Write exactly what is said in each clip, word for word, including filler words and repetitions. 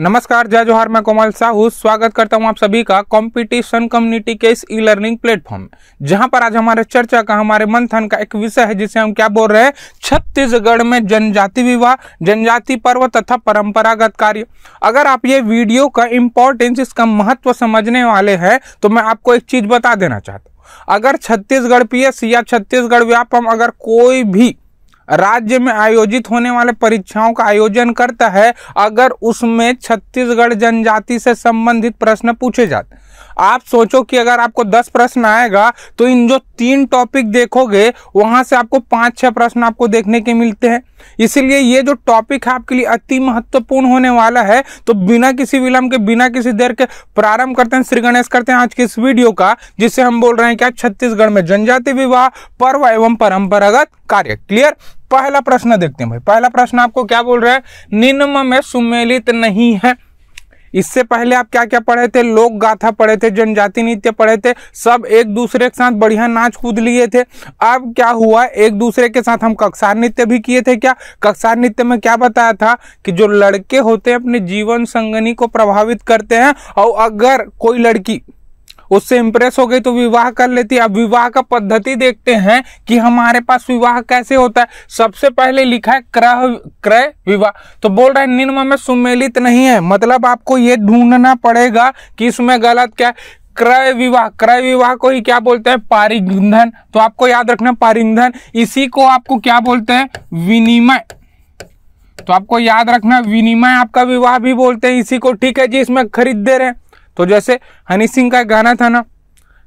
नमस्कार, जय जोहार। मैं कोमल साहू स्वागत करता हूं आप सभी का कंपटीशन कम्युनिटी के इस ई लर्निंग प्लेटफॉर्म, जहां पर आज हमारे चर्चा का, हमारे मंथन का एक विषय है जिसे हम क्या बोल रहे हैं, छत्तीसगढ़ में जनजाति विवाह, जनजाति पर्व तथा परंपरागत कार्य। अगर आप ये वीडियो का इम्पोर्टेंस, इसका महत्व समझने वाले हैं तो मैं आपको एक चीज बता देना चाहता हूँ। अगर छत्तीसगढ़ पीएससी या छत्तीसगढ़ व्यापम अगर कोई भी राज्य में आयोजित होने वाले परीक्षाओं का आयोजन करता है, अगर उसमें छत्तीसगढ़ जनजाति से संबंधित प्रश्न पूछे जाते, आप सोचो कि अगर आपको दस प्रश्न आएगा तो इन जो तीन टॉपिक देखोगे वहां से आपको पाँच छः प्रश्न आपको देखने के मिलते हैं। इसीलिए ये जो टॉपिक है आपके लिए अति महत्वपूर्ण होने वाला है। तो बिना किसी विलंब के, बिना किसी देर के प्रारंभ करते हैं, श्री गणेश करते हैं आज के इस वीडियो का, जिससे हम बोल रहे हैं क्या, छत्तीसगढ़ में जनजाति विवाह पर्व एवं परंपरागत कार्य। क्लियर। पहला प्रश्न देखते हैं भाई। पहला प्रश्न आपको क्या बोल रहा है, निम्न में सुमेलित नहीं है। इससे पहले आप क्या क्या पढ़े थे, लोक गाथा पढ़े थे, जनजाति नृत्य पढ़े थे, सब एक दूसरे के साथ बढ़िया नाच कूद लिए थे। अब क्या हुआ, एक दूसरे के साथ हम कक्षार नृत्य भी किए थे। क्या कक्षार नृत्य में क्या बताया था कि जो लड़के होते हैं अपने जीवन संगनी को प्रभावित करते हैं, और अगर कोई लड़की उससे इंप्रेस हो गई तो विवाह कर लेती है। अब विवाह का पद्धति देखते हैं कि हमारे पास विवाह कैसे होता है। सबसे पहले लिखा है क्रय क्रय विवाह। तो बोल रहा है निम्न में सुमेलित नहीं है, मतलब आपको ये ढूंढना पड़ेगा कि इसमें गलत क्या है। क्रय विवाह, क्रय विवाह को ही क्या बोलते हैं, पारिधन। तो आपको याद रखना पारिधन, इसी को आपको क्या बोलते हैं, विनिमय। तो आपको याद रखना विनिमय आपका विवाह भी बोलते हैं इसी को। ठीक है जी। इसमें खरीद दे रहे हैं, तो जैसे हनी सिंह का गाना था ना,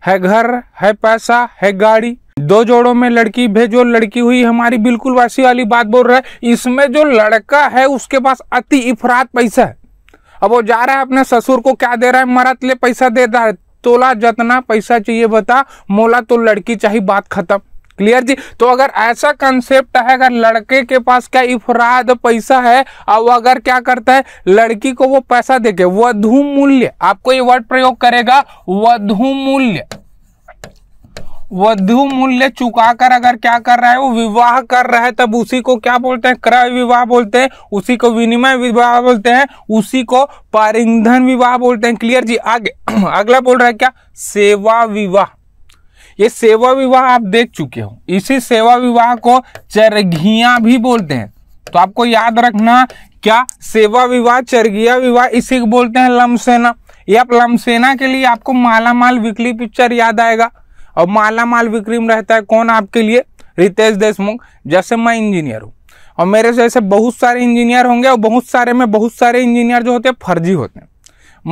है घर है पैसा है गाड़ी, दो जोड़ों में लड़की भेजो लड़की हुई हमारी, बिल्कुल वैसी वाली बात बोल रहा है। इसमें जो लड़का है उसके पास अति इफरात पैसा है। अब वो जा रहा है अपने ससुर को क्या दे रहा है, मरत ले पैसा दे रहा है, तोला जतना पैसा चाहिए बता, मोला तो लड़की चाहिए, बात खत्म। क्लियर जी। तो अगर ऐसा कंसेप्ट है, अगर लड़के के पास क्या इफराद पैसा है, और अगर क्या करता है लड़की को वो पैसा देके, वधु मूल्य, आपको ये वर्ड प्रयोग करेगा, वधु मूल्य, वधु मूल्य चुकाकर अगर क्या कर रहा है वो विवाह कर रहा है, तब उसी को क्या बोलते हैं, क्रय विवाह बोलते हैं, उसी को विनिमय विवाह बोलते हैं, उसी को पारिधन विवाह बोलते हैं। क्लियर जी। आगे अगला बोल रहा है क्या, सेवा विवाह। ये सेवा विवाह आप देख चुके हो। इसी सेवा विवाह को चरघिया भी बोलते हैं। तो आपको याद रखना क्या, सेवा विवाह, चरघिया विवाह, इसी को बोलते हैं लमसेना। ये आप लमसेना के लिए आपको माला माल वीकली पिक्चर याद आएगा। और माला माल वीकली में रहता है कौन आपके लिए, रितेश देशमुख। जैसे मैं इंजीनियर हूँ और मेरे जैसे बहुत सारे इंजीनियर होंगे, और बहुत सारे में बहुत सारे इंजीनियर जो होते हैं फर्जी होते हैं।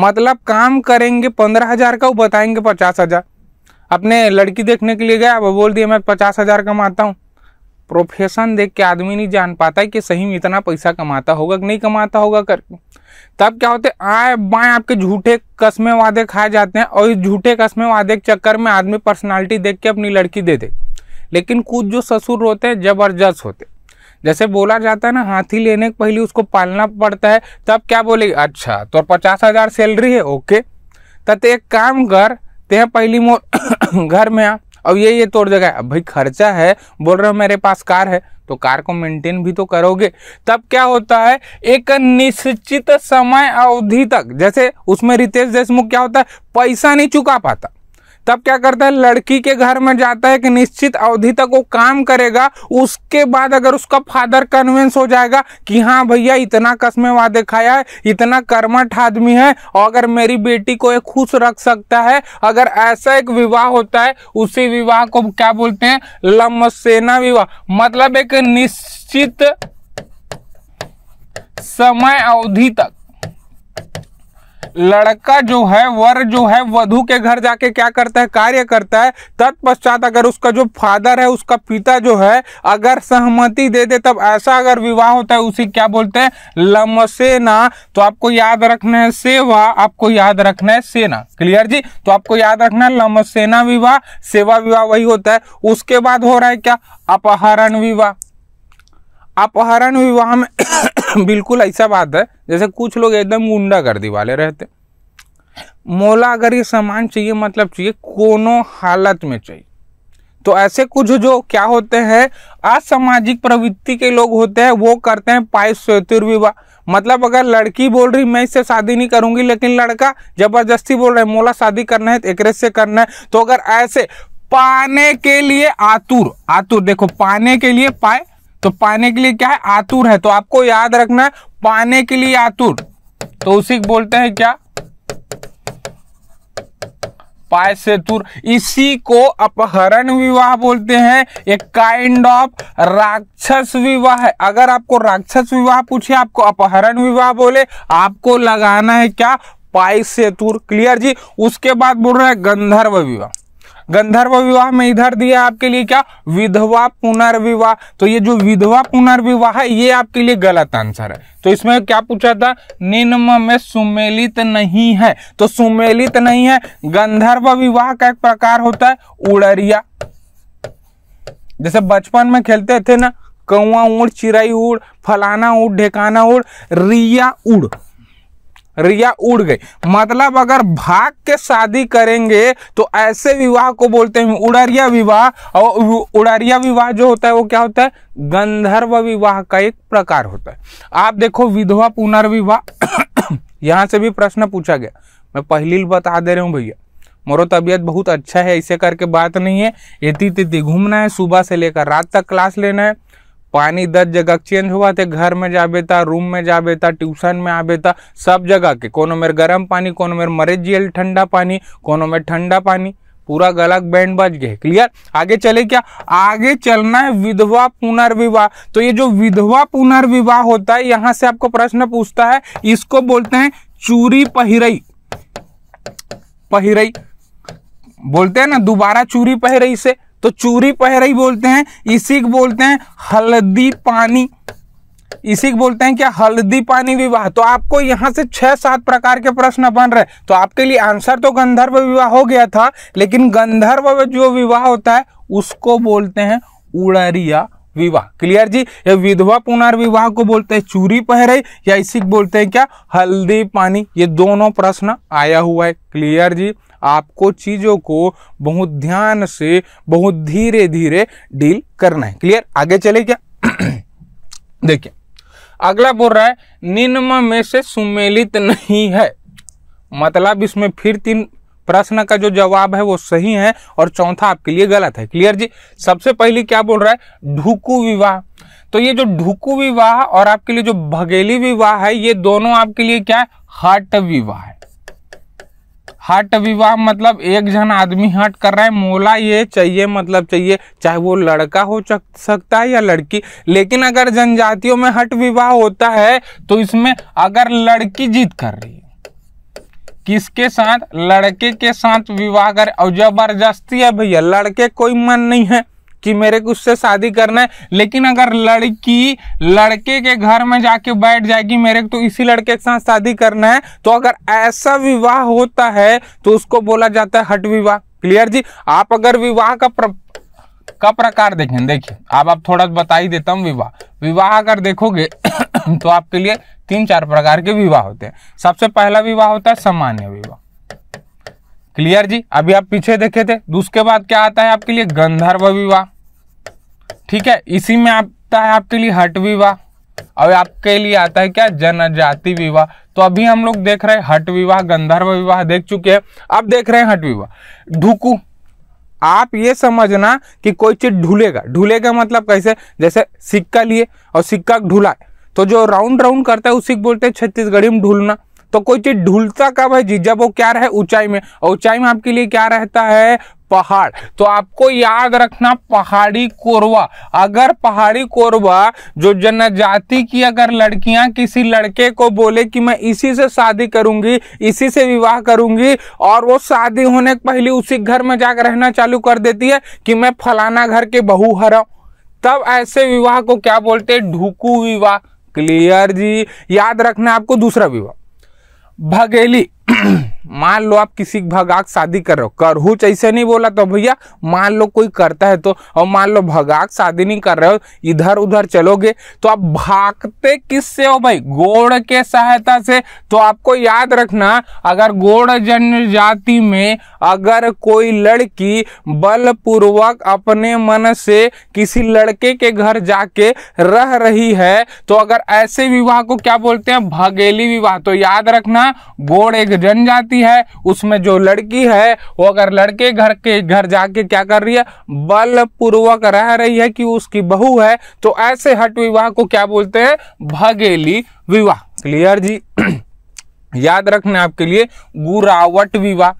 मतलब काम करेंगे पंद्रह हजार का, वो बताएंगे पचास हजार। अपने लड़की देखने के लिए गया, वो बोल दिया मैं पचास हजार कमाता हूँ। प्रोफेशन देख के आदमी नहीं जान पाता है कि सही में इतना पैसा कमाता होगा कि नहीं कमाता होगा करके। तब क्या होते, आए बाएं आपके झूठे कस्मे वादे खाए जाते हैं, और इस झूठे कस्मे वादे के चक्कर में आदमी पर्सनालिटी देख के अपनी लड़की दे दे। लेकिन कुछ जो ससुर होते हैं जबरदस्त होते। जैसे बोला जाता है ना, हाथी लेने के पहले उसको पालना पड़ता है। तब क्या बोलेगी, अच्छा तो पचास हजार सैलरी है, ओके, तब एक काम कर, ते पहली मोर घर में आ, अब ये ये तोड़ देगा। अब भाई खर्चा है, बोल रहे हो मेरे पास कार है, तो कार को मेंटेन भी तो करोगे। तब क्या होता है, एक निश्चित समय अवधि तक, जैसे उसमें रितेश देशमुख क्या होता है, पैसा नहीं चुका पाता। तब क्या करता है, लड़की के घर में जाता है कि निश्चित अवधि तक वो काम करेगा। उसके बाद अगर उसका फादर कन्विंस हो जाएगा कि हाँ भैया इतना कसमें वादे खाया है, इतना कर्मठ आदमी है, और अगर मेरी बेटी को ये खुश रख सकता है, अगर ऐसा एक विवाह होता है, उसी विवाह को क्या बोलते हैं, लमसेना विवाह। मतलब एक निश्चित समय अवधि तक लड़का जो है, वर जो है, वधु के घर जाके क्या करता है, कार्य करता है। तत्पश्चात अगर उसका जो फादर है, उसका पिता जो है, अगर सहमति दे दे, तब ऐसा अगर विवाह होता है उसी क्या बोलते हैं, लमसेना। तो आपको याद रखना है सेवा, आपको याद रखना है सेना। क्लियर जी। तो आपको याद रखना है लमसेना विवाह, सेवा विवाह वही होता है। उसके बाद हो रहा है क्या, अपहरण विवाह। अपहरण विवाह में बिल्कुल ऐसा बात है, जैसे कुछ लोग एकदम गुंडागर्दी वाले रहते। मोला अगर ये सामान चाहिए, मतलब चाहिए, कोनो हालत में चाहिए, तो ऐसे कुछ जो क्या होते हैं असामाजिक प्रवृत्ति के लोग होते हैं वो करते हैं पारिश्रोतिक विवाह। मतलब अगर लड़की बोल रही मैं इससे शादी नहीं करूंगी, लेकिन लड़का जबरदस्ती बोल रहा है मोला शादी करना है, एकरे से करना है, तो अगर ऐसे पाने के लिए आतुर आतुर देखो पाने के लिए पाए तो पाने के लिए क्या है आतुर है, तो आपको याद रखना है पाने के लिए आतुर तो उसी को बोलते हैं क्या पाए से तुर। इसी को अपहरण विवाह बोलते हैं, एक काइंड ऑफ राक्षस विवाह है। अगर आपको राक्षस विवाह पूछे आपको अपहरण विवाह बोले, आपको लगाना है क्या पाए से तुर। क्लियर जी। उसके बाद बोल रहा है गंधर्व विवाह। गंधर्व विवाह में इधर दिया आपके लिए क्या विधवा पुनर्विवाह। तो ये जो विधवा पुनर्विवाह है ये आपके लिए गलत आंसर है। तो इसमें क्या पूछा था निम्न में सुमेलित नहीं है, तो सुमेलित नहीं है। गंधर्व विवाह का एक प्रकार होता है उड़ारिया, जैसे बचपन में खेलते थे ना कौआ उड़ चिड़ई उड़ फलाना उड़ ढेकाना उड़ रिया उड़ रिया उड़ गई। मतलब अगर भाग के शादी करेंगे तो ऐसे विवाह को बोलते हैं उड़ारिया विवाह। और उड़ारिया विवाह जो होता है वो क्या होता है गंधर्व विवाह का एक प्रकार होता है। आप देखो विधवा पुनर्विवाह यहाँ से भी प्रश्न पूछा गया। मैं पहली बता दे रहा हूँ भैया, मोरो तबीयत बहुत अच्छा है ऐसे करके बात नहीं है। इति तिति घूमना है, सुबह से लेकर रात तक क्लास लेना है, पानी दस जगह चेंज हुआ थे, घर में जाबेता रूम में जाबेता ट्यूशन में आबेता सब जगह के, कोनो में गर्म पानी कोनो में मरेजियल ठंडा पानी कोनो में ठंडा पानी, पूरा गलत बैंड बज गए। क्लियर। आगे चले क्या आगे चलना है विधवा पुनर्विवाह। तो ये जो विधवा पुनर्विवाह होता है यहाँ से आपको प्रश्न पूछता है, इसको बोलते हैं चूरी पहिरई पहिरई बोलते हैं ना दोबारा चूरी पहिरई से, तो चूरी पहरई बोलते हैं। इसी को बोलते हैं हल्दी पानी, इसी को बोलते हैं क्या हल्दी पानी विवाह। तो आपको यहाँ से छह सात प्रकार के प्रश्न बन रहे। तो आपके लिए आंसर तो गंधर्व विवाह हो गया था, लेकिन गंधर्व जो विवाह होता है उसको बोलते हैं उड़ारिया विवाह। क्लियर जी। या विधवा पुनर्विवाह को बोलते हैं चूरी पहरई या इसी को बोलते हैं क्या हल्दी पानी। ये दोनों प्रश्न आया हुआ है। क्लियर जी। आपको चीजों को बहुत ध्यान से बहुत धीरे धीरे डील करना है। क्लियर। आगे चले क्या देखिए अगला बोल रहा है निम्न में से सुमेलित नहीं है। मतलब इसमें फिर तीन प्रश्न का जो जवाब है वो सही है और चौथा आपके लिए गलत है। क्लियर जी। सबसे पहले क्या बोल रहा है ढुकू विवाह। तो ये जो ढुकू विवाह और आपके लिए जो भगेली विवाह है ये दोनों आपके लिए क्या है हट विवाह है। हट विवाह मतलब एक जन आदमी हट कर रहा है मोला ये चाहिए मतलब चाहिए, चाहे वो लड़का हो सकता है या लड़की। लेकिन अगर जनजातियों में हट विवाह होता है तो इसमें अगर लड़की जिद कर रही है किसके साथ लड़के के साथ विवाह कर, और जबरदस्ती है भैया लड़के कोई मन नहीं है कि मेरे को उससे शादी करना है, लेकिन अगर लड़की लड़के के घर में जाके बैठ जाएगी मेरे को तो इसी लड़के के साथ शादी करना है, तो अगर ऐसा विवाह होता है तो उसको बोला जाता है हट विवाह। क्लियर जी। आप अगर विवाह का प्र... का प्रकार देखें देखिए अब आप थोड़ा बता ही देता हूँ। विवाह विवाह अगर देखोगे तो आपके लिए तीन चार प्रकार के विवाह होते हैं। सबसे पहला विवाह होता है सामान्य विवाह। क्लियर जी। अभी आप पीछे देखे थे। उसके बाद क्या आता है आपके लिए गंधर्व विवाह, ठीक है। इसी में आता है आपके लिए हट विवाह और आपके लिए आता है क्या जनजाति विवाह। तो अभी हम लोग देख रहे हैं हट विवाह गंधर्व विवाह देख चुके हैं, अब देख रहे हैं हट विवाह ढुकू। आप ये समझना कि कोई चीज ढूलेगा, ढूलेगा मतलब कैसे जैसे सिक्का लिए और सिक्का ढूला तो जो राउंड राउंड करता है उसी को बोलते हैं छत्तीसगढ़ी में ढूलना। तो कोई चीज ढूलता कब है जी जब वो क्या रहे ऊंचाई में, और ऊंचाई में आपके लिए क्या रहता है पहाड़। तो आपको याद रखना पहाड़ी कोरवा। अगर पहाड़ी कोरवा जो जनजाति की अगर लड़कियां किसी लड़के को बोले कि मैं इसी से शादी करूंगी इसी से विवाह करूंगी और वो शादी होने के पहले उसी घर में जाकर रहना चालू कर देती है कि मैं फलाना घर के बहू हरा, तब ऐसे विवाह को क्या बोलते हैं ढुकू विवाह। क्लियर जी। याद रखना आपको दूसरा विवाह भगेली मान लो आप किसी भगाक शादी कर रहे हो, करहू ऐसे नहीं बोला तो भैया, मान लो कोई करता है तो, और मान लो भगाक शादी नहीं कर रहे हो, इधर उधर चलोगे तो आप भागते किससे हो भाई? गोड़ के सहायता से। तो आपको याद रखना, अगर गोड़ जनजाति में अगर कोई लड़की बलपूर्वक अपने मन से किसी लड़के के घर जाके रह रही है तो अगर ऐसे विवाह को क्या बोलते हैं? भगेली विवाह। तो याद रखना, गोड़ एक जनजाति है, उसमें जो लड़की है वो अगर लड़के घर के घर जाके क्या कर रही है? बलपूर्वक रह रही है कि उसकी बहू है, तो ऐसे हट विवाह को क्या बोलते हैं? भगेली विवाह। क्लियर जी? याद रखना आपके लिए गुरावट विवाह।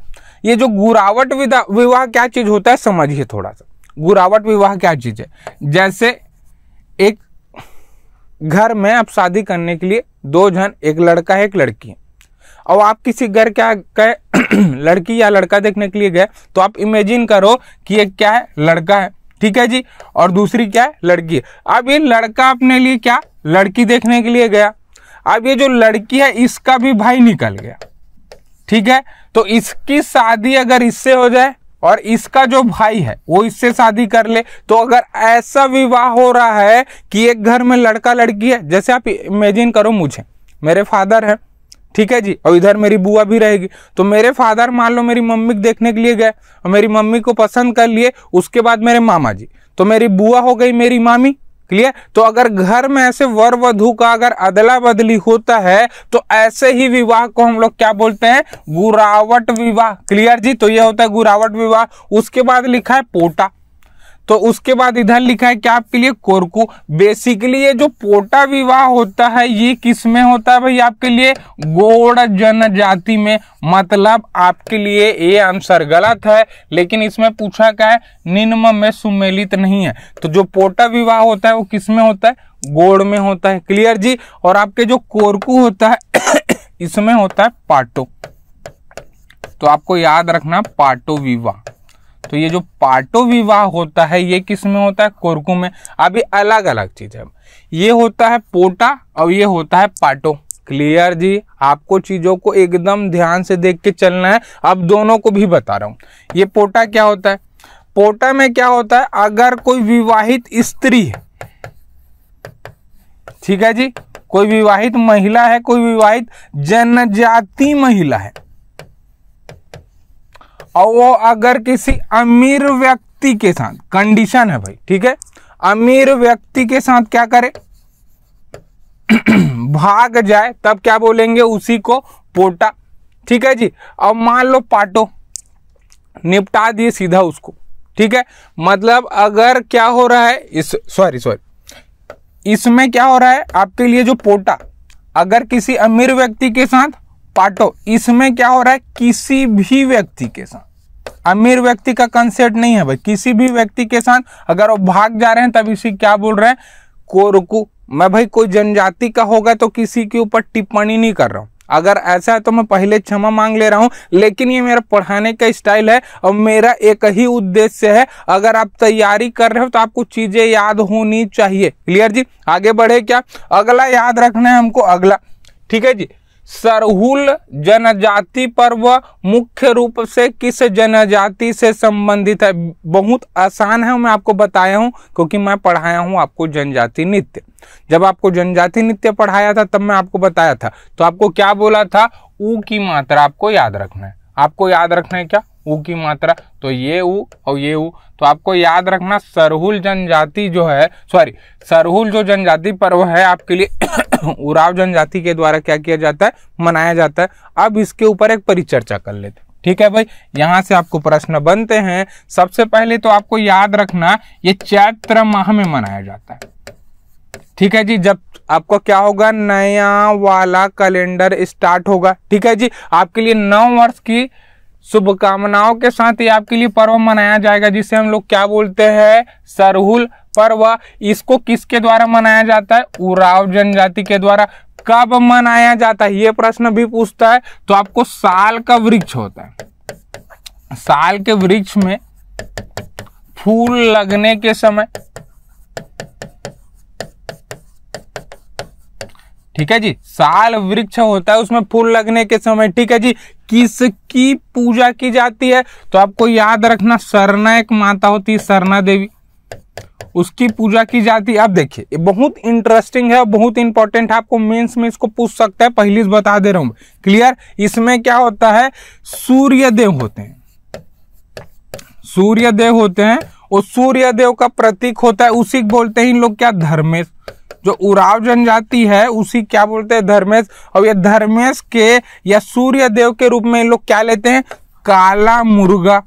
ये जो गुरावट विवाह क्या चीज होता है समझिए थोड़ा सा। गुरावट विवाह क्या चीज है? जैसे एक घर में आप शादी करने के लिए दो जन, एक लड़का है एक लड़की है, और आप किसी घर क्या गए लड़की या लड़का देखने के लिए गए, तो आप इमेजिन करो कि एक क्या है? लड़का है, ठीक है जी, और दूसरी क्या है? लड़की है। अब ये लड़का अपने लिए क्या? लड़की देखने के लिए गया। अब ये जो लड़की है इसका भी भाई निकल गया, ठीक है, तो इसकी शादी अगर इससे हो जाए और इसका जो भाई है वो इससे शादी कर ले, तो अगर ऐसा विवाह हो रहा है कि एक घर में लड़का लड़की है, जैसे आप इमेजिन करो मुझे, मेरे फादर हैं, ठीक है जी, और इधर मेरी बुआ भी रहेगी, तो मेरे फादर मान लो मेरी मम्मी को देखने के लिए गए और मेरी मम्मी को पसंद कर लिए, उसके बाद मेरे मामा जी, तो मेरी बुआ हो गई मेरी मामी। क्लियर? तो अगर घर में ऐसे वर वधू का अगर अदला बदली होता है तो ऐसे ही विवाह को हम लोग क्या बोलते हैं? गुरावट विवाह। क्लियर जी? तो यह होता है गुरावट विवाह। उसके बाद लिखा है पोटा, तो उसके बाद इधर लिखा है क्या आपके लिए? कोरकू। बेसिकली ये जो पोटा विवाह होता है ये किस में होता है भाई? आपके लिए गोंड जनजाति में। मतलब आपके लिए ये आंसर गलत है, लेकिन इसमें पूछा क्या है? निम्न में सुमेलित नहीं है। तो जो पोटा विवाह होता है वो किस में होता है? गोंड में होता है। क्लियर जी? और आपके जो कोरकू होता है इसमें होता है पाटो। तो आपको याद रखना पाटो विवाह। तो ये जो पाटो विवाह होता है ये किस में होता है? कोरकू में। अभी अलग अलग चीज है, ये होता है पोटा और ये होता है पाटो। क्लियर जी? आपको चीजों को एकदम ध्यान से देख के चलना है। अब दोनों को भी बता रहा हूं। ये पोटा क्या होता है? पोटा में क्या होता है? अगर कोई विवाहित स्त्री है, ठीक है जी, कोई विवाहित महिला है, कोई विवाहित जनजाति महिला है, और वो अगर किसी अमीर व्यक्ति के साथ, कंडीशन है भाई, ठीक है, अमीर व्यक्ति के साथ क्या करे? भाग जाए, तब क्या बोलेंगे? उसी को पोटा। ठीक है जी? अब मान लो पाटो, निपटा दिए सीधा उसको, ठीक है। मतलब अगर क्या हो रहा है इस सॉरी सॉरी इसमें क्या हो रहा है आपके लिए? जो पोटा अगर किसी अमीर व्यक्ति के साथ, पाटो इसमें क्या हो रहा है? किसी भी व्यक्ति के साथ, अमीर व्यक्ति का कंसेप्ट नहीं है भाई, किसी भी व्यक्ति के साथ अगर वो भाग जा रहे हैं तब इसी क्या बोल रहे हैं? कोरकू। मैं भाई कोई जनजाति का होगा तो किसी के ऊपर टिप्पणी नहीं कर रहा हूं, अगर ऐसा है तो मैं पहले क्षमा मांग ले रहा हूं, लेकिन ये मेरा पढ़ाने का स्टाइल है और मेरा एक ही उद्देश्य है, अगर आप तैयारी कर रहे हो तो आपको चीजें याद होनी चाहिए। क्लियर जी? आगे बढ़े क्या? अगला याद रखना है हमको, अगला, ठीक है जी, सरहुल जनजाति पर्व मुख्य रूप से किस जनजाति से संबंधित है? बहुत आसान है, मैं आपको बताया हूं क्योंकि मैं पढ़ाया हूं आपको जनजाति नृत्य। जब आपको जनजाति नृत्य पढ़ाया था तब मैं आपको बताया था, तो आपको क्या बोला था? ऊ की मात्रा आपको याद रखना है। आपको याद रखना है क्या? ऊ की मात्रा। तो ये ऊ और ये ऊ, तो आपको याद रखना सरहुल जनजाति जो है, सॉरी सरहुल जो जनजाति पर्व है आपके लिए उराव जनजाति के द्वारा क्या किया जाता है? मनाया जाता है। अब इसके ऊपर एक परिचर्चा कर लेते हैं, ठीक है भाई। यहाँ से आपको प्रश्न बनते हैं। सबसे पहले तो आपको याद रखना ये चैत्र माह में मनाया जाता है, ठीक है जी, जब आपको क्या होगा? नया वाला कैलेंडर स्टार्ट होगा, ठीक है जी। आपके लिए नौ वर्ष की शुभकामनाओं के साथ ये आपके लिए पर्व मनाया जाएगा, जिसे हम लोग क्या बोलते हैं? सरहुल पर्व। इसको किसके द्वारा मनाया जाता है? उराव जनजाति के द्वारा। कब मनाया जाता है ये प्रश्न भी पूछता है, तो आपको साल का वृक्ष होता है, साल के वृक्ष में फूल लगने के समय, ठीक है जी, साल वृक्ष होता है उसमें फूल लगने के समय, ठीक है जी, किसकी पूजा की जाती है, तो आपको याद रखना सरना एक माता होती है सरना देवी, उसकी पूजा की जाती है। अब देखिए बहुत इंटरेस्टिंग है, बहुत इंपॉर्टेंट है, आपको मेंस में इसको पूछ सकता है, पहले से बता दे रहा हूं क्लियर। इसमें क्या होता है, सूर्यदेव होते हैं, सूर्यदेव होते हैं और सूर्यदेव का प्रतीक होता है, उसी बोलते हैं इन लोग क्या धर्मेश, जो उराव जनजाति है उसी क्या बोलते हैं धर्मेश। और ये धर्मेश के या सूर्यदेव के रूप में इन लोग क्या लेते हैं, काला मुर्गा,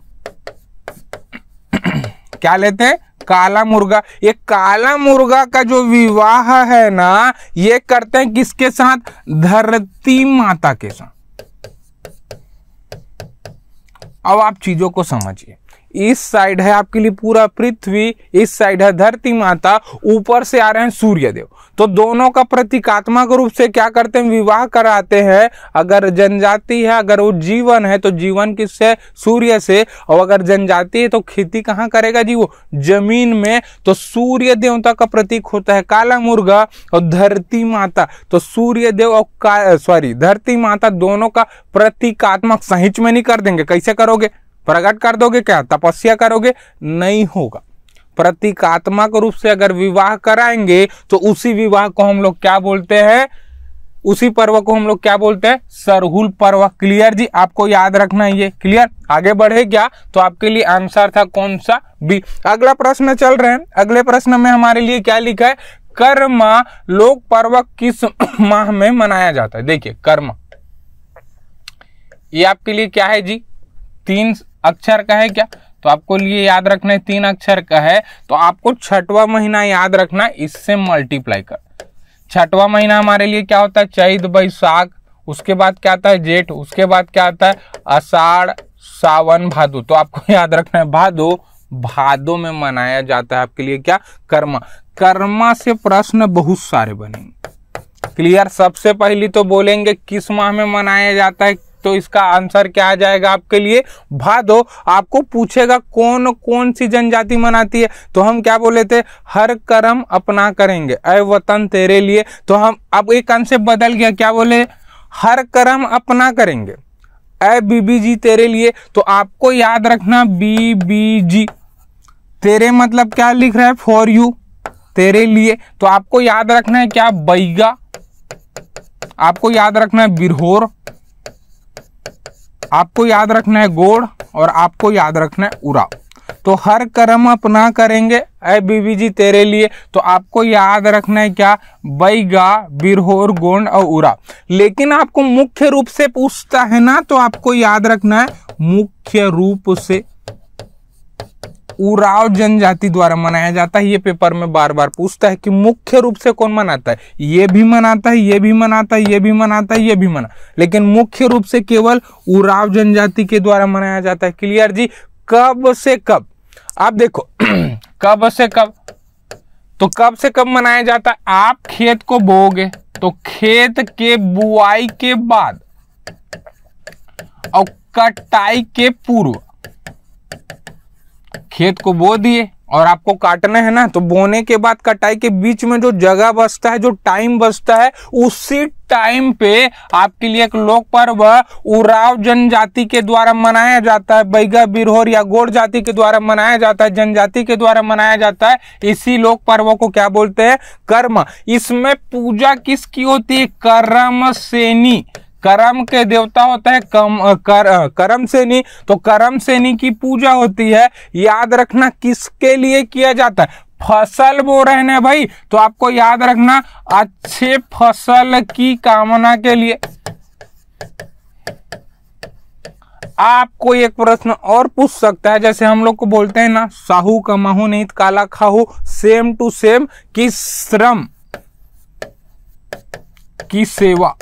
क्या लेते हैं काला मुर्गा। ये काला मुर्गा का जो विवाह है ना, ये करते हैं किसके साथ, धरती माता के साथ। अब आप चीजों को समझिए, इस साइड है आपके लिए पूरा पृथ्वी, इस साइड है धरती माता, ऊपर से आ रहे हैं सूर्यदेव, तो दोनों का प्रतीकात्मक रूप से क्या करते हैं, विवाह कराते हैं। अगर जनजाति है, अगर वो जीवन है तो जीवन किससे, सूर्य से, और अगर जनजाति है तो खेती कहाँ करेगा जी, वो जमीन में। तो सूर्य देवता का प्रतीक होता है काला मुर्गा और धरती माता, तो सूर्यदेव और सॉरी धरती माता दोनों का प्रतीकात्मक सहित में नहीं कर देंगे, कैसे करोगे, प्रकट कर दोगे, क्या तपस्या करोगे, नहीं होगा। प्रतीकात्मक रूप से अगर विवाह कराएंगे तो उसी विवाह को हम लोग क्या बोलते हैं, उसी पर्व को हम लोग क्या बोलते हैं, सरहुल पर्व। क्लियर जी, आपको याद रखना है ये, क्लियर। आगे बढ़े क्या, तो आपके लिए आंसर था कौन सा, बी। अगला प्रश्न चल रहे हैं, अगले प्रश्न में हमारे लिए क्या लिखा है, कर्मा लोक पर्व किस माह में मनाया जाता है। देखिए कर्मा ये आपके लिए क्या है जी, तीन अक्षर का है क्या, तो आपको लिए याद रखना है तीन अक्षर का है, तो आपको छठवा महीना याद रखना, इससे मल्टीप्लाई कर। छठवा महीना हमारे लिए क्या होता है, चैत बैसाख, उसके बाद क्या आता है जेठ, उसके बाद क्या आता है आषाढ़ सावन भादो, तो आपको याद रखना है भादो, भादो में मनाया जाता है आपके लिए क्या, कर्मा। कर्मा से प्रश्न बहुत सारे बनेंगे क्लियर। सबसे पहली तो बोलेंगे किस माह में मनाया जाता है, तो इसका आंसर क्या आ जाएगा आपके लिए, भादो। आपको पूछेगा कौन कौन सी जनजाति मनाती है, तो हम क्या बोले थे, हर कर्म अपना करेंगे ऐ वतन तेरे लिए। तो हम अब एक कांसेप्ट बदल गया, क्या बोले, हर कर्म अपना करेंगे ऐ बीबी जी तेरे लिए। तो आपको याद रखना बीबी जी, तेरे मतलब क्या लिख रहा है, फॉर यू, तेरे लिए। तो आपको याद रखना है क्या, बैगा, आपको याद रखना है बिरहोर, आपको याद रखना है गोड़, और आपको याद रखना है उराव। तो हर कर्म अपना करेंगे ऐ बीबी जी तेरे लिए, तो आपको याद रखना है क्या, बैगा, बिरहोर, गोंड और उराव। लेकिन आपको मुख्य रूप से पूछता है ना, तो आपको याद रखना है मुख्य रूप से उराव जनजाति द्वारा मनाया जाता है। ये पेपर में बार बार पूछता है कि मुख्य रूप से कौन मनाता है, ये भी मनाता है, ये भी मनाता है, ये भी मनाता है, ये भी मना, लेकिन मुख्य रूप से केवल उराव जनजाति के द्वारा मनाया जाता है। क्लियर जी। कब से कब, आप देखो कब से कब, तो कब से कब मनाया जाता है, आप खेत को बोओगे तो खेत के बुआई के बाद और कटाई के पूर्व। खेत को बो दिए और आपको काटना है ना, तो बोने के बाद कटाई के बीच में जो जगह बचता है, जो टाइम बचता है, उसी टाइम पे आपके लिए एक लोक पर्व उराव जनजाति के द्वारा मनाया जाता है, बैगा, बिरहोर या गोड़ जाति के द्वारा मनाया जाता है, जनजाति के द्वारा मनाया जाता है। इसी लोक पर्व को क्या बोलते हैं, कर्म। इसमें पूजा किसकी होती है, कर्म सेनी, कर्म के देवता होता है कम, कर, कर्म सेनी, तो कर्म सेनी की पूजा होती है। याद रखना किसके लिए किया जाता है, फसल बो रहे हैं भाई, तो आपको याद रखना अच्छे फसल की कामना के लिए। आपको एक प्रश्न और पूछ सकता है, जैसे हम लोग को बोलते हैं ना, साहू कमाहू नहीं काला खाहू, सेम टू सेम कि श्रम की सेवा,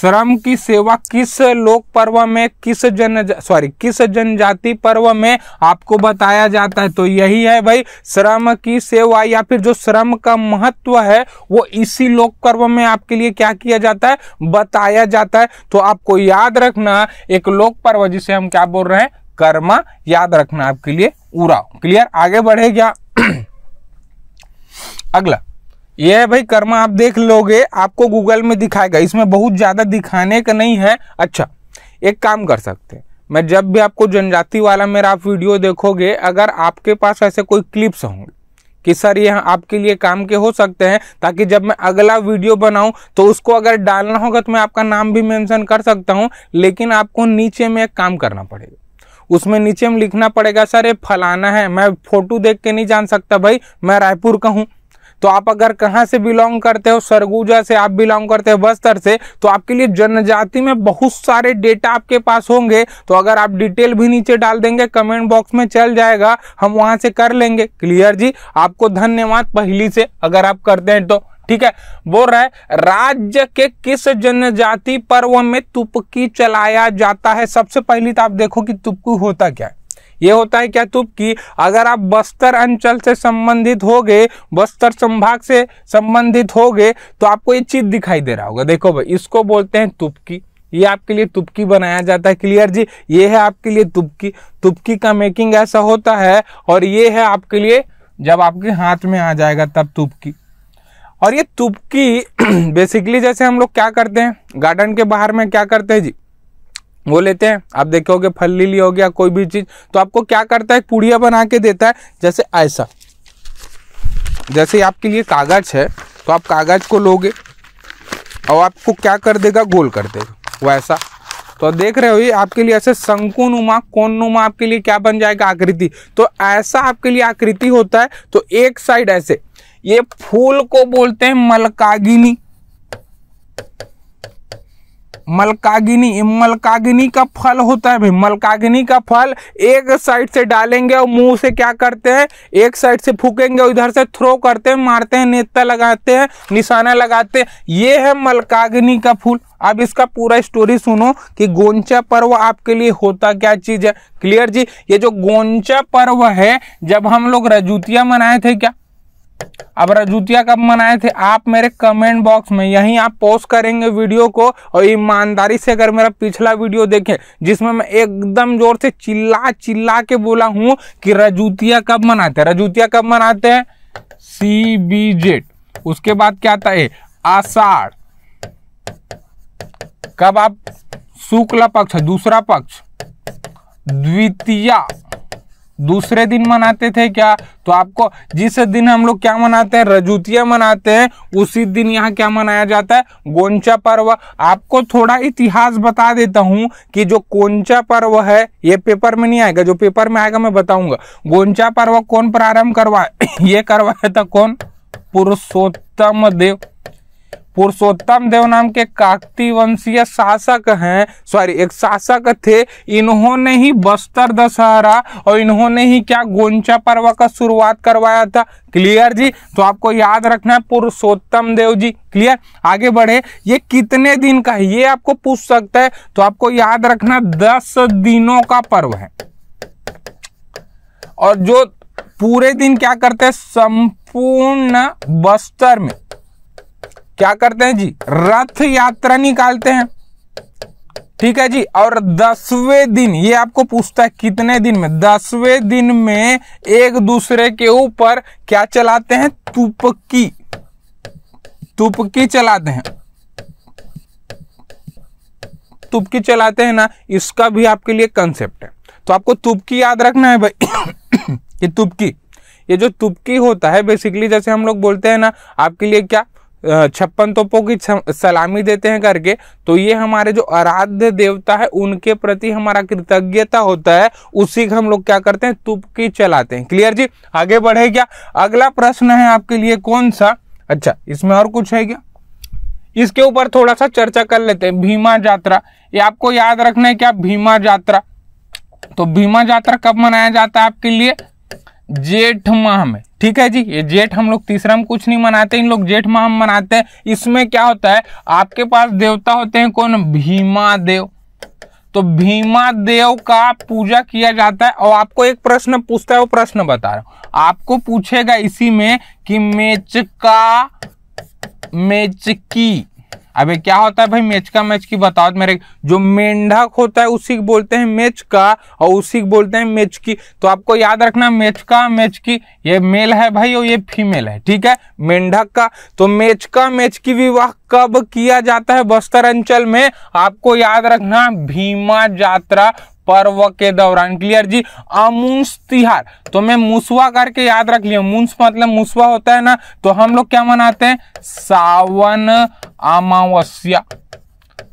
श्रम की सेवा किस लोक पर्व में, किस जन सॉरी किस जनजाति पर्व में आपको बताया जाता है, तो यही है भाई श्रम की सेवा, या फिर जो श्रम का महत्व है वो इसी लोक पर्व में आपके लिए क्या किया जाता है, बताया जाता है। तो आपको याद रखना एक लोक पर्व जिसे हम क्या बोल रहे हैं, कर्मा, याद रखना आपके लिए उराव। क्लियर। आगे बढ़ेगा अगला यह है भाई कर्मा, आप देख लोगे आपको गूगल में दिखाएगा, इसमें बहुत ज़्यादा दिखाने का नहीं है। अच्छा एक काम कर सकते हैं, मैं जब भी आपको जनजाति वाला मेरा आप वीडियो देखोगे, अगर आपके पास ऐसे कोई क्लिप्स होंगे कि सर ये आपके लिए काम के हो सकते हैं, ताकि जब मैं अगला वीडियो बनाऊं तो उसको अगर डालना होगा तो मैं आपका नाम भी मेंशन कर सकता हूं। लेकिन आपको नीचे में एक काम करना पड़ेगा, उसमें नीचे में लिखना पड़ेगा सर ये फलाना है, मैं फोटो देख के नहीं जान सकता भाई मैं रायपुर का हूँ। तो आप अगर कहाँ से बिलोंग करते हो, सरगुजा से आप बिलोंग करते हो, बस्तर से, तो आपके लिए जनजाति में बहुत सारे डेटा आपके पास होंगे। तो अगर आप डिटेल भी नीचे डाल देंगे कमेंट बॉक्स में चल जाएगा, हम वहाँ से कर लेंगे। क्लियर जी, आपको धन्यवाद पहली से अगर आप करते हैं तो ठीक है। बोल रहा है राज्य के किस जनजाति पर्व में तुपकी चलाया जाता है। सबसे पहली तो आप देखो कि तुपकी होता क्या है, ये होता है क्या तुपकी। अगर आप बस्तर अंचल से संबंधित हो गए, बस्तर संभाग से संबंधित हो गए, तो आपको ये चीज दिखाई दे रहा होगा। देखो भाई इसको बोलते हैं तुपकी, ये आपके लिए तुपकी बनाया जाता है। क्लियर जी, ये है आपके लिए तुपकी। तुपकी का मेकिंग ऐसा होता है, और ये है आपके लिए जब आपके हाथ में आ जाएगा तब तुपकी। और ये तुपकी बेसिकली जैसे हम लोग क्या करते हैं, गार्डन के बाहर में क्या करते हैं जी, वो लेते हैं, आप देखोगे फल्ली ली हो गया कोई भी चीज, तो आपको क्या करता है पुड़िया बना के देता है। जैसे ऐसा, जैसे आपके लिए कागज है तो आप कागज को लोगे और आपको क्या कर देगा, गोल कर देगा वैसा। तो देख रहे हो ये आपके लिए ऐसे शंकुनुमा कोननुमा आपके लिए क्या बन जाएगा, आकृति। तो ऐसा आपके लिए आकृति होता है। तो एक साइड ऐसे, ये फूल को बोलते हैं मलकागिनी। मलकागिनी, मलकागिनी का फल होता है भाई, मलकागिनी का फल एक साइड से डालेंगे और मुंह से क्या करते हैं, एक साइड से फूकेंगे और इधर से थ्रो करते हैं, मारते हैं, नेता लगाते हैं, निशाना लगाते हैं। ये है मलकागिनी का फूल। अब इसका पूरा स्टोरी सुनो कि गोंचा पर्व आपके लिए होता क्या चीज है। क्लियर जी, ये जो गोंचा पर्व है, जब हम लोग रजूतिया मनाए थे क्या, अब रजूतिया कब मनाए थे, आप मेरे कमेंट बॉक्स में यहीं आप पोस्ट करेंगे वीडियो को। और ईमानदारी से अगर मेरा पिछला वीडियो देखें जिसमें मैं एकदम जोर से चिल्ला चिल्ला के बोला हूं कि रजूतिया कब मनाते हैं, रजूतिया कब मनाते हैं, सी बी जेड, उसके बाद क्या आता है आषाढ़, कब आप शुक्ल पक्ष दूसरा पक्ष द्वितीया दूसरे दिन मनाते थे क्या। तो आपको जिस दिन हम लोग क्या मनाते हैं, रजूतिया मनाते हैं, उसी दिन यहाँ क्या मनाया जाता है, गोंचा पर्व। आपको थोड़ा इतिहास बता देता हूँ कि जो गोंचा पर्व है ये पेपर में नहीं आएगा, जो पेपर में आएगा मैं बताऊंगा। गोंचा पर्व कौन प्रारंभ करवाए ये करवाया था कौन, पुरुषोत्तम देव। पुरुषोत्तम देव नाम के काकती वंशीय शासक हैं, सॉरी एक शासक थे, इन्होंने ही बस्तर दशहरा और इन्होंने ही क्या गोंचा पर्व का शुरुआत करवाया था। क्लियर जी, तो आपको याद रखना है पुरुषोत्तम देव जी। क्लियर, आगे बढ़े, ये कितने दिन का है ये आपको पूछ सकता है, तो आपको याद रखना दस दिनों का पर्व है। और जो पूरे दिन क्या करते हैं, संपूर्ण बस्तर में क्या करते हैं जी, रथ यात्रा निकालते हैं। ठीक है जी, और दसवें दिन, ये आपको पूछता है कितने दिन में, दसवें दिन में एक दूसरे के ऊपर क्या चलाते हैं, तुपकी, तुपकी चलाते हैं, तुपकी चलाते हैं ना, इसका भी आपके लिए कंसेप्ट है। तो आपको तुपकी याद रखना है भाई कि तुपकी, ये जो तुपकी होता है बेसिकली जैसे हम लोग बोलते हैं ना आपके लिए क्या, छप्पन तोपों की सलामी देते हैं करके, तो ये हमारे जो आराध्य देवता है उनके प्रति हमारा कृतज्ञता होता है, उसी का हम लोग क्या करते हैं, तुपकी चलाते हैं। क्लियर जी, आगे बढ़े क्या, अगला प्रश्न है आपके लिए कौन सा, अच्छा इसमें और कुछ है क्या, इसके ऊपर थोड़ा सा चर्चा कर लेते हैं। भीमा यात्रा, ये आपको याद रखना है क्या, भीमा यात्रा। तो भीमा यात्रा कब मनाया जाता है आपके लिए, जेठ माह में। ठीक है जी, ये जेठ हम लोग तीसरा में कुछ नहीं मनाते, इन लोग जेठ माह मनाते हैं। इसमें क्या होता है, आपके पास देवता होते हैं कौन, भीमा देव। तो भीमा देव का पूजा किया जाता है। और आपको एक प्रश्न पूछता है, वो प्रश्न बता रहा हूं, आपको पूछेगा इसी में कि मेचका, मेचकी, अबे क्या होता है भाई मेचका, मेचकी बताओ मेरे। जो मेंढक होता है उसी को बोलते हैं मेचका और उसी को बोलते हैं मेचकी। तो आपको याद रखना मेचका मेचकी ये मेल है भाई और ये फीमेल है, ठीक है, मेंढक का। तो मेचका मेचकी विवाह कब किया जाता है बस्तर अंचल में, आपको याद रखना भीमा यात्रा पर्व के दौरान। क्लियर जी। अमुंस तिहार तो मैं मुसवा करके याद रख लिया, मुंस मतलब मुसवा होता है ना। तो हम लोग क्या मनाते हैं सावन अमावस्या।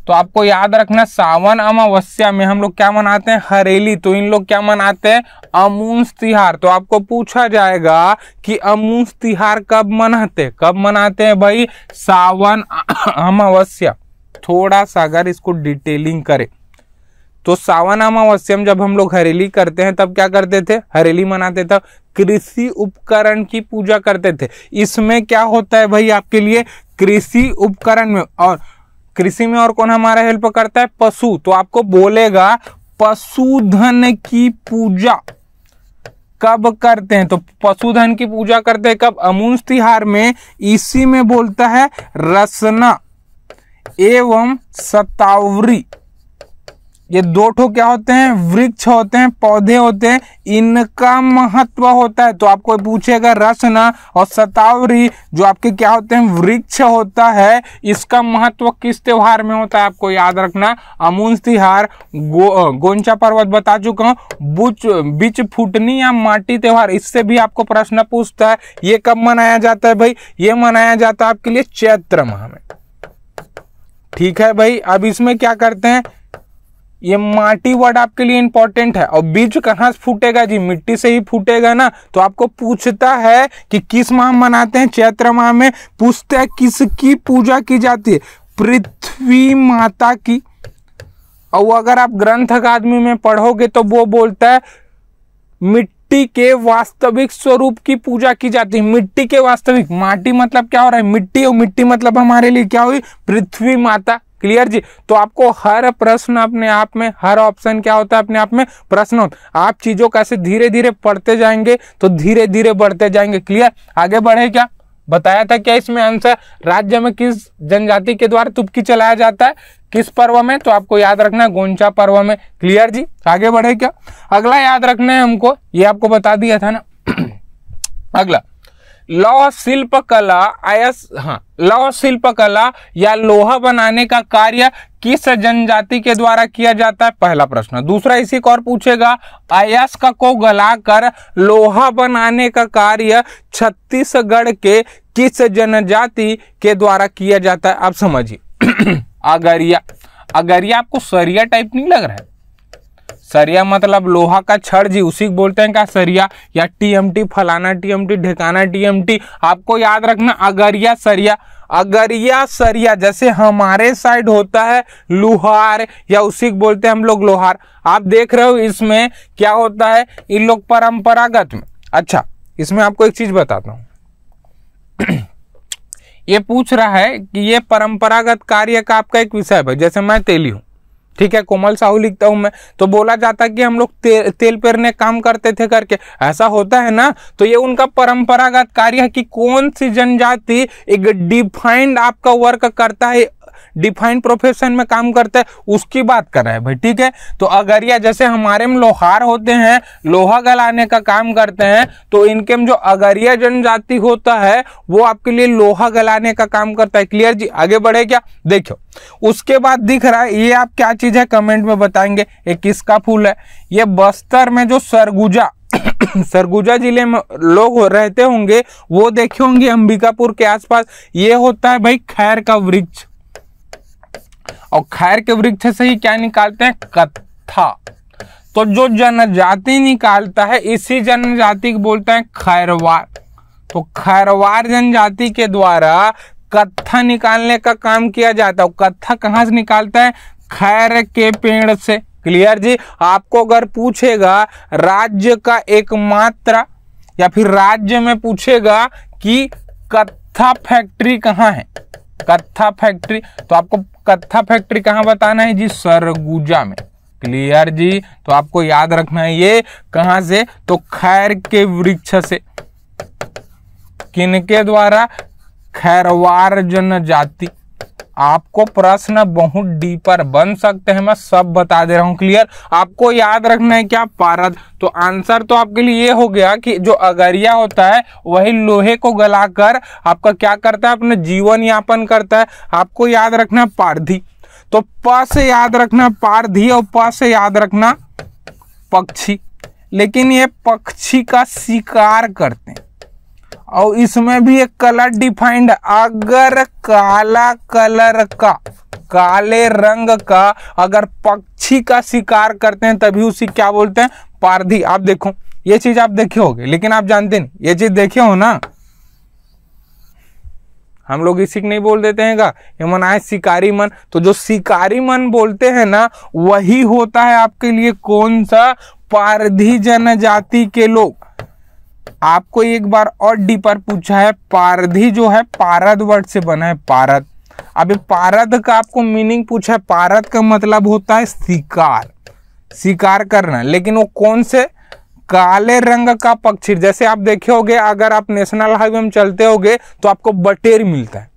तो आपको याद रखना सावन अमावस्या में हम लोग क्या मनाते हैं हरेली। तो इन लोग क्या मनाते हैं अमुंस तिहार। तो आपको पूछा जाएगा कि अमुंस तिहार कब मनाते कब मनाते हैं भाई सावन अमावस्या। थोड़ा सा अगर इसको डिटेलिंग करें तो सावन अमावस्या में जब हम लोग हरेली करते हैं तब क्या करते थे, हरेली मनाते थे, कृषि उपकरण की पूजा करते थे। इसमें क्या होता है भाई आपके लिए कृषि उपकरण में, और कृषि में और कौन हमारा हेल्प करता है पशु। तो आपको बोलेगा पशुधन की पूजा कब करते हैं, तो पशुधन की पूजा करते हैं कब अमुंस तिहार में। इसी में बोलता है रसना एवं सतावरी, ये दो ठो क्या होते हैं वृक्ष होते हैं, पौधे होते हैं, इनका महत्व होता है। तो आपको पूछेगा रसना और सतावरी जो आपके क्या होते हैं वृक्ष होता है, इसका महत्व किस त्योहार में होता है, आपको याद रखना अमुंस तिहार। गो, गोंचा पर्वत बता चुका हूँ। बुच बिच फूटनी या माटी त्योहार, इससे भी आपको प्रश्न पूछता है। ये कब मनाया जाता है भाई, ये मनाया जाता है आपके लिए चैत्र माह में, ठीक है भाई। अब इसमें क्या करते हैं, ये माटी वर्ड आपके लिए इंपॉर्टेंट है। और बीज कहाँ से फूटेगा जी, मिट्टी से ही फूटेगा ना। तो आपको पूछता है कि किस माह मनाते हैं चैत्र माह में। पूछता है किसकी पूजा की जाती है पृथ्वी माता की। और अगर आप ग्रंथ अकादमी में पढ़ोगे तो वो बोलता है मिट्टी के वास्तविक स्वरूप की पूजा की जाती है। मिट्टी के वास्तविक, माटी मतलब क्या हो रहा है मिट्टी, और मिट्टी मतलब हमारे लिए क्या हुई पृथ्वी माता। क्लियर जी। तो आपको हर प्रश्न अपने आप में, हर ऑप्शन क्या होता है अपने आप में प्रश्न होता। आप चीजों कैसे धीरे धीरे पढ़ते जाएंगे तो धीरे धीरे बढ़ते जाएंगे। क्लियर। आगे बढ़े क्या, बताया था क्या इसमें आंसर, राज्य में किस जनजाति के द्वारा तुपकी चलाया जाता है किस पर्व में, तो आपको याद रखना है गोंचा पर्व में। क्लियर जी। आगे बढ़े क्या, अगला याद रखना है हमको, ये आपको बता दिया था ना। अगला लौह शिल्प कला आयस हाँ लौह शिल्प कला या लोहा बनाने का कार्य किस जनजाति के द्वारा किया जाता है, पहला प्रश्न। दूसरा इसी को और पूछेगा अयस्क को गलाकर लोहा बनाने का कार्य छत्तीसगढ़ के किस जनजाति के द्वारा किया जाता है। आप समझिए अगरिया। अगरिया आपको सरिया टाइप नहीं लग रहा है, सरिया मतलब लोहा का छड़ जी, उसी को बोलते हैं क्या सरिया, या टीएमटी फलाना टीएमटी ढेकाना टीएमटी। आपको याद रखना अगरिया सरिया, अगरिया सरिया। जैसे हमारे साइड होता है लुहार, या उसी को बोलते हैं हम लोग लोहार। आप देख रहे हो इसमें क्या होता है इन लोग परंपरागत में। अच्छा इसमें आपको एक चीज बताता हूँ, ये पूछ रहा है कि ये परंपरागत कार्य का आपका एक विषय है। जैसे मैं तेली हूँ, ठीक है, कोमल साहू लिखता हूं मैं, तो बोला जाता है कि हम लोग ते, तेल पेरने काम करते थे करके, ऐसा होता है ना। तो ये उनका परंपरागत कार्य है कि कौन सी जनजाति एक डिफाइंड आपका वर्क करता है, डिफाइंड प्रोफेशन में काम करता है, उसकी बात कर रहा है भाई, ठीक है। तो अगरिया, जैसे हमारे में लोहार होते हैं लोहा गलाने का काम करते हैं, तो इनके में जो अगरिया जनजाति होता है वो आपके लिए लोहा गलाने का काम करता है। क्लियर जी। आगे बढ़े क्या, देखो उसके बाद दिख रहा है ये आप क्या चीज है कमेंट में बताएंगे, ये किसका फूल है। ये बस्तर में जो सरगुजा सरगुजा जिले में लोग हो रहते होंगे वो देखे होंगे अंबिकापुर के आसपास, ये होता है भाई खैर का वृक्ष। और खैर के वृक्ष से ही क्या निकालते हैं कत्था। तो जो जनजाति निकालता है इसी जनजाति को बोलते हैं खैरवार। तो खैरवार जनजाति के द्वारा कत्था निकालने का काम किया जाता है। कत्था कहाँ से निकालता है खैर के पेड़ से। क्लियर जी। आपको अगर पूछेगा राज्य का एकमात्र, या फिर राज्य में पूछेगा कि कत्था फैक्ट्री कहाँ है, कत्था फैक्ट्री, तो आपको कत्था फैक्ट्री कहाँ बताना है जी सरगुजा में। क्लियर जी। तो आपको याद रखना है ये कहाँ से, तो खैर के वृक्ष से। किनके द्वारा खैरवार जनजाति। आपको प्रश्न बहुत डीपर बन सकते हैं, मैं सब बता दे रहा हूँ क्लियर। आपको याद रखना है क्या, पारध। तो आंसर तो आपके लिए ये हो गया कि जो अगरिया होता है वही लोहे को गलाकर आपका क्या करता है, अपने जीवन यापन करता है। आपको याद रखना पारधी, तो प से याद रखना पारधी और प से याद रखना पक्षी। लेकिन ये पक्षी का शिकार करते हैं और इसमें भी एक कलर डिफाइंड, अगर काला कलर का, काले रंग का अगर पक्षी का शिकार करते हैं तभी उसे क्या बोलते हैं, पारधी। आप देखो ये चीज आप देखे होगे लेकिन आप जानते नहीं, ये चीज देखे हो ना, हम लोग इसी को नहीं बोल देते हैं का ये मन आए शिकारी मन। तो जो शिकारी मन बोलते हैं ना वही होता है आपके लिए कौन सा, पारधी जनजाति के लोग। आपको एक बार और डीपर पूछा है, पारधी जो है पारद वर्ड से बना है, पारद। अभी पारद का आपको मीनिंग पूछा है, पारद का मतलब होता है शिकार, शिकार करना। लेकिन वो कौन से, काले रंग का पक्षी। जैसे आप देखे होगे अगर आप नेशनल हाईवे में चलते होगे तो आपको बटेर मिलता है,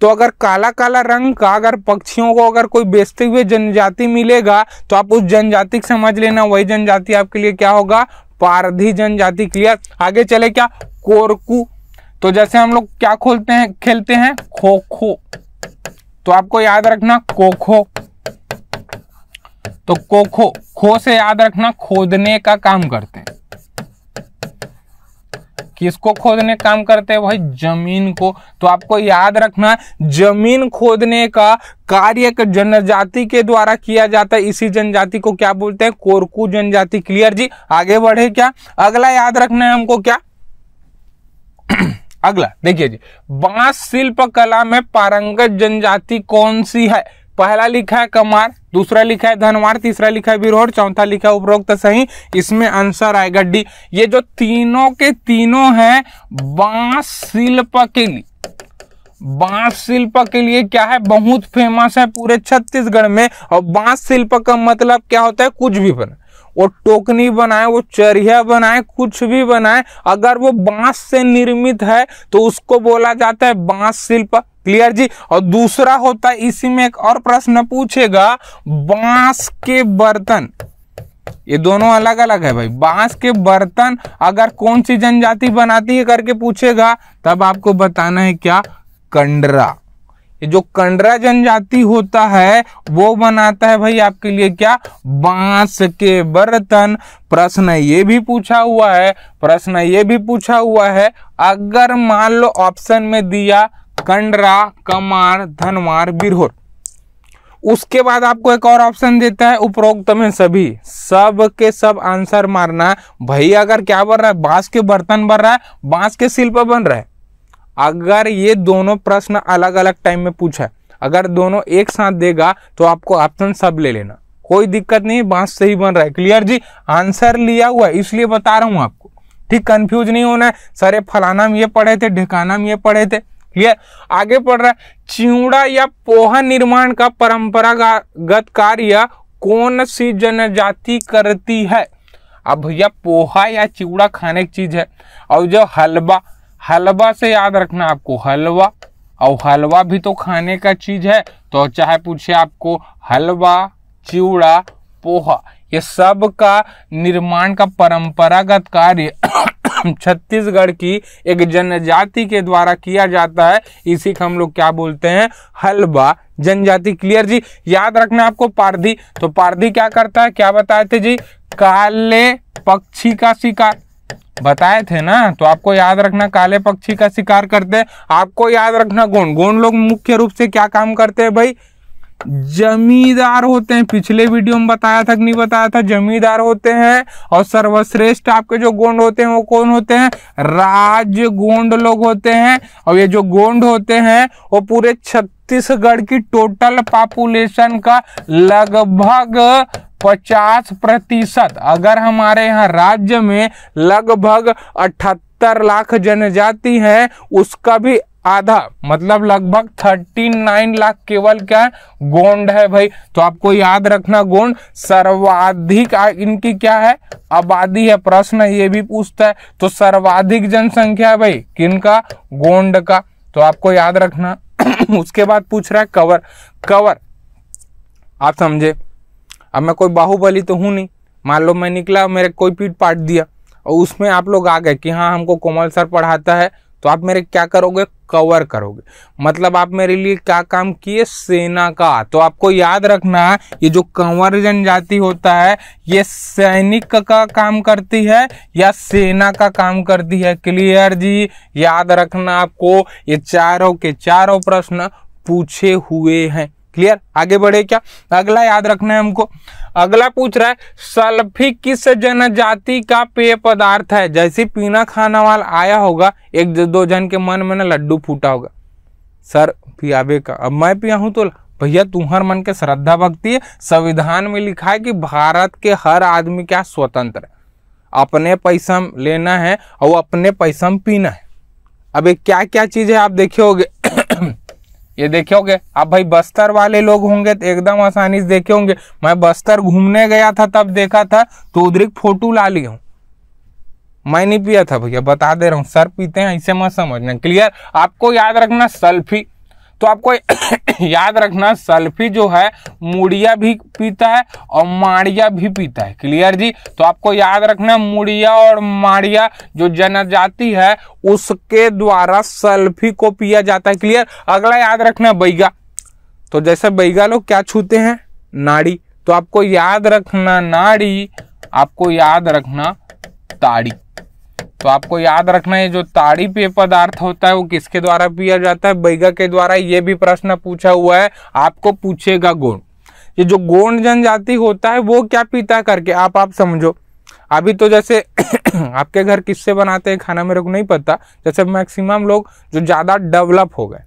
तो अगर काला काला रंग का अगर पक्षियों को अगर कोई बेचते हुए जनजाति मिलेगा तो आप उस जनजाति को समझ लेना, वही जनजाति आपके लिए क्या होगा, पारधी जनजाति। क्लियर। आगे चले क्या, कोरकू। तो जैसे हम लोग क्या खोलते हैं, खेलते हैं खो खो, तो आपको याद रखना खो खो। तो खो खो, खो से याद रखना खोदने का काम करते हैं। किसको खोदने का काम करते हैं, वही जमीन को। तो आपको याद रखना जमीन खोदने का कार्य जनजाति के द्वारा किया जाता है, इसी जनजाति को क्या बोलते हैं, कोरकू जनजाति। क्लियर जी। आगे बढ़े क्या, अगला याद रखना है हमको क्या, अगला देखिए जी, बांस शिल्प कला में पारंगत जनजाति कौन सी है। पहला लिखा है कमार, दूसरा लिखा है धनवार, तीसरा लिखा है बिरोड़, चौथा लिखा है उपरोक्त सही। इसमें आंसर आएगा डी। ये जो तीनों के तीनों हैं बांस शिल्प के लिए, बांस शिल्प के लिए क्या है, बहुत फेमस है पूरे छत्तीसगढ़ में। और बांस शिल्प का मतलब क्या होता है, कुछ भी बना, वो टोकनी बनाए, वो चरिया बनाए, कुछ भी बनाए, अगर वो बांस से निर्मित है तो उसको बोला जाता है बांस शिल्प। क्लियर जी। और दूसरा होता है, इसी में एक और प्रश्न पूछेगा, बांस के बर्तन। ये दोनों अलग अलग है भाई। बांस के बर्तन अगर कौन सी जनजाति बनाती है करके पूछेगा तब आपको बताना है क्या, कंडरा। ये जो कंडरा जनजाति होता है वो बनाता है भाई आपके लिए क्या, बांस के बर्तन। प्रश्न ये भी पूछा हुआ है, प्रश्न ये भी पूछा हुआ है, अगर मान लो ऑप्शन में दिया कंडरा, कमार, धनवार, बिरहोर, उसके बाद आपको एक और ऑप्शन देता है उपरोक्त में सभी, सब के सब आंसर मारना है भाई। अगर क्या बन रहा है, बांस के बर्तन बन रहा है, बांस के शिल्प बन रहा है, अगर ये दोनों प्रश्न अलग अलग टाइम में पूछा है, अगर दोनों एक साथ देगा तो आपको ऑप्शन सब ले लेना, कोई दिक्कत नहीं, बांस से ही बन रहा है। क्लियर जी। आंसर लिया हुआ है इसलिए बता रहा हूँ आपको, ठीक, कंफ्यूज नहीं होना है। सर फलाना में ये पढ़े थे, ढिकाना में ये पढ़े थे। क्लियर। आगे पढ़ रहा है, चिवड़ा या पोहा निर्माण का परंपरागत कार्य कौन सी जनजाति करती है। अब भैया पोहा या चिवड़ा खाने की चीज है। और जो हलवा, हलवा से याद रखना आपको हलवा, और हलवा भी तो खाने का चीज है, तो चाहे पूछे आपको हलवा, चिवड़ा, पोहा, ये सब का निर्माण का परंपरागत कार्य छत्तीसगढ़ की एक जनजाति के द्वारा किया जाता है, इसी को हम लोग क्या बोलते हैं, हलवा जनजाति। क्लियर जी। याद रखना आपको पारधी। तो पारधी क्या करता है, क्या बताए थे जी, काले पक्षी का शिकार बताए थे ना, तो आपको याद रखना काले पक्षी का शिकार करते हैं। आपको याद रखना गोंड, गोंड लोग मुख्य रूप से क्या काम करते हैं भाई, जमींदार होते हैं। पिछले वीडियो में बताया था कि नहीं बताया था, जमींदार होते हैं। और सर्वश्रेष्ठ आपके जो गोंड होते हैं वो कौन होते हैं, राज गोंड लोग होते हैं। और ये जो गोंड होते हैं वो पूरे छत्तीसगढ़ की टोटल पॉपुलेशन का लगभग पचास प्रतिशत, अगर हमारे यहाँ राज्य में लगभग अठहत्तर लाख जनजाति है, उसका भी आधा मतलब लगभग उनतालीस लाख केवल क्या गोंड है भाई। तो आपको याद रखना गोंड सर्वाधिक इनकी क्या है, आबादी है। प्रश्न ये भी पूछता है, तो सर्वाधिक जनसंख्या भाई किनका, गोंड का। तो आपको याद रखना उसके बाद पूछ रहा है कवर। कवर आप समझे, अब मैं कोई बाहुबली तो हूँ नहीं, मान लो मैं निकला मेरे कोई पीठ पाट दिया और उसमें आप लोग आ गए कि हाँ हमको कोमल सर पढ़ाता है, तो आप मेरे क्या करोगे, कवर करोगे। मतलब आप मेरे लिए क्या काम किए, सेना का। तो आपको याद रखना ये जो कंवर जनजाति होता है ये सैनिक का, का काम करती है या सेना का काम करती है। क्लियर जी, याद रखना आपको ये चारों के चारों प्रश्न पूछे हुए हैं। क्लियर, आगे बढ़े क्या, अगला याद रखना है हमको। अगला पूछ रहा है सल्फी किस जनजाति का पेय पदार्थ है। जैसे पीना खाना वाला आया होगा एक दो जन के मन में ना लड्डू फूटा होगा, सर पियाबे का, अब मैं पिया हूं तो भैया तुम्हार मन के श्रद्धा भक्ति है। संविधान में लिखा है कि भारत के हर आदमी क्या स्वतंत्र है, अपने पैसा लेना है और अपने पैसा पीना है। अब ये क्या क्या चीज है आप देखे होगे, ये देखे होंगे आप भाई, बस्तर वाले लोग होंगे तो एकदम आसानी से देखे होंगे। मैं बस्तर घूमने गया था तब देखा था, तो उधर फोटो ला लिया हूँ, मैं नहीं पिया था भैया, बता दे रहा हूँ, सर पीते हैं ऐसे मत समझना। क्लियर, आपको याद रखना सल्फी, तो आपको याद रखना सल्फी जो है मुड़िया भी पीता है और माड़िया भी पीता है। क्लियर जी, तो आपको याद रखना मुड़िया और माड़िया जो जनजाति है उसके द्वारा सल्फी को पिया जाता है। क्लियर, अगला याद रखना बैगा। तो जैसे बैगा लोग क्या छूते हैं, नाड़ी, तो आपको याद रखना नाड़ी, आपको याद रखना ताड़ी। तो आपको याद रखना है जो ताड़ी पेय पदार्थ होता है वो किसके द्वारा पिया जाता है, बैगा के द्वारा। ये भी प्रश्न पूछा हुआ है, आपको पूछेगा गोंड। ये जो गोंड जनजाति होता है वो क्या पीता करके आप आप समझो। अभी तो जैसे आपके घर किससे बनाते हैं खाना मेरे को नहीं पता, जैसे मैक्सिमम लोग जो ज़्यादा डेवलप हो गए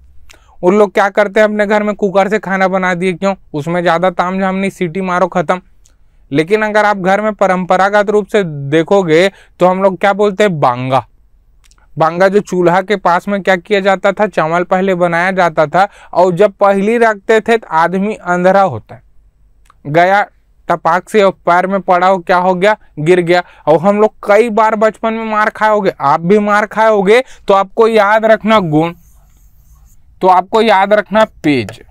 उन लोग क्या करते हैं अपने घर में कुकर से खाना बना दिए। क्यों, उसमें ज़्यादा ताम झाम नहीं, सीटी मारो खत्म। लेकिन अगर आप घर में परंपरागत रूप से देखोगे तो हम लोग क्या बोलते हैं, बांगा। बांगा जो चूल्हा के पास में क्या किया जाता था, चावल पहले बनाया जाता था और जब पहली रखते थे तो आदमी अंधेरा होता है, गया टपाक से और पैर में पड़ा हो, क्या हो गया, गिर गया। और हम लोग कई बार बचपन में मार खाए होगे, आप भी मार खाए होगे। तो आपको याद रखना गुण, तो आपको याद रखना पेज।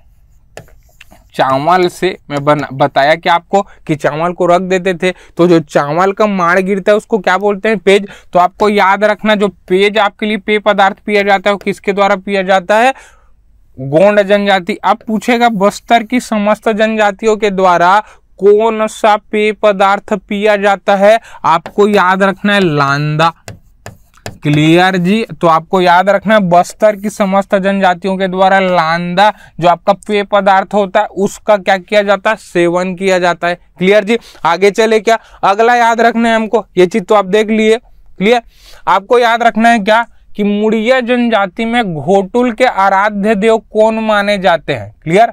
चावल से मैं बना बताया कि आपको कि चावल को रख देते थे तो जो चावल का माड़ गिरता है उसको क्या बोलते हैं, पेज। तो आपको याद रखना जो पेज आपके लिए पेय पदार्थ पिया जाता है वो किसके द्वारा पिया जाता है, गोंड जनजाति। अब पूछेगा बस्तर की समस्त जनजातियों के द्वारा कौन सा पेय पदार्थ पिया जाता है, आपको याद रखना है लांदा। क्लियर जी, तो आपको याद रखना है बस्तर की समस्त जनजातियों के द्वारा लांदा जो आपका पेय पदार्थ होता है उसका क्या किया जाता है, सेवन किया जाता है। क्लियर जी, आगे चले क्या, अगला याद रखना है हमको, ये चीज तो आप देख लिए। क्लियर, आपको याद रखना है क्या कि मुड़िया जनजाति में घोटुल के आराध्य देव कौन माने जाते हैं। क्लियर,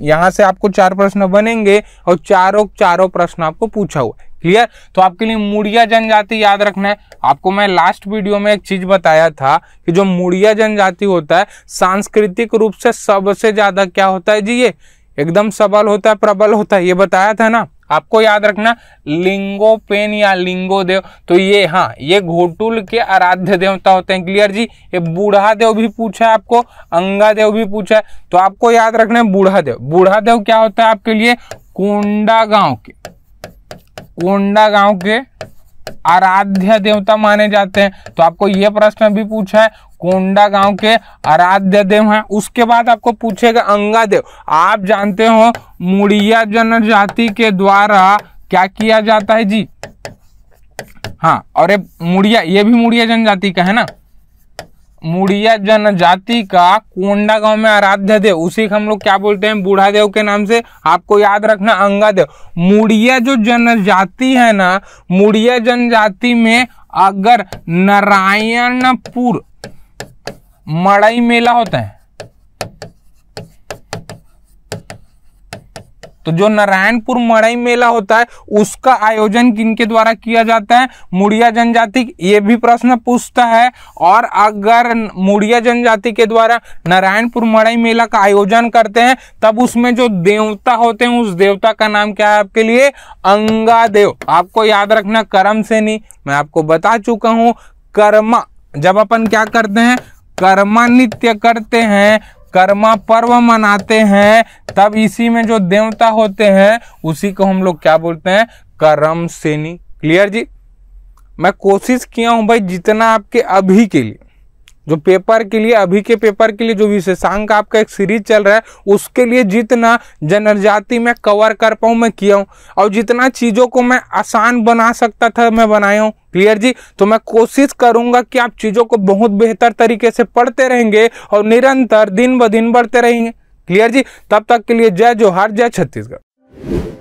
यहाँ से आपको चार प्रश्न बनेंगे और चारों चारों प्रश्न आपको पूछा हुआ है। क्लियर, तो आपके लिए मुड़िया जनजाति याद रखना है। आपको मैं लास्ट वीडियो में एक चीज बताया था कि जो मुड़िया जनजाति होता है सांस्कृतिक रूप से सबसे ज्यादा क्या होता है जी, ये एकदम सबल होता है, प्रबल होता है, ये बताया था ना। आपको याद रखना लिंगो पेन या लिंगो देव, तो ये हाँ ये घोटुल के आराध्य देवता होते हैं। क्लियर जी, ये बूढ़ा देव भी पूछा है आपको, अंगा देव भी पूछा है, तो आपको याद रखना है बूढ़ा देव। बूढ़ा देव क्या होता है आपके लिए, कोंडा गांव के, कोंडा गांव के आराध्य देवता माने जाते हैं। तो आपको यह प्रश्न भी पूछा है, कोंडा गांव के आराध्य देव हैं। उसके बाद आपको पूछेगा अंगा देव। आप जानते हो मुड़िया जनजाति के द्वारा क्या किया जाता है जी, हाँ, और ये मुड़िया, ये भी मुड़िया जनजाति का है ना, मुड़िया जनजाति का कोंडा गांव में आराध्य देव, उसी को हम लोग क्या बोलते हैं, बूढ़ा देव के नाम से। आपको याद रखना अंगा देव। मुड़िया जो जनजाति है ना, मुड़िया जनजाति में अगर नारायणपुर मड़ई मेला होता है, तो जो नारायणपुर मड़ई मेला होता है उसका आयोजन किनके द्वारा किया जाता है, मुड़िया जनजाति, ये भी प्रश्न पूछता है। और अगर मुड़िया जनजाति के द्वारा नारायणपुर मड़ई मेला का आयोजन करते हैं तब उसमें जो देवता होते हैं उस देवता का नाम क्या है आपके लिए, अंगा देव। आपको याद रखना कर्म से नहीं, मैं आपको बता चुका हूं, कर्मा, जब अपन क्या करते हैं, कर्मा नृत्य करते हैं, कर्मा पर्व मनाते हैं, तब इसी में जो देवता होते हैं उसी को हम लोग क्या बोलते हैं, कर्म सेनी। क्लियर जी, मैं कोशिश किया हूं भाई जितना आपके अभी के लिए जो पेपर के लिए अभी के पेपर के लिए जो विशेषांक आपका एक सीरीज चल रहा है उसके लिए जितना जनजाति में कवर कर पाऊँ मैं किया हूँ, और जितना चीज़ों को मैं आसान बना सकता था मैं बनाया हूँ। क्लियर जी, तो मैं कोशिश करूँगा कि आप चीज़ों को बहुत बेहतर तरीके से पढ़ते रहेंगे और निरंतर दिन ब दिन बढ़ते रहेंगे। क्लियर जी, तब तक के लिए जय जोहार, जय छत्तीसगढ़।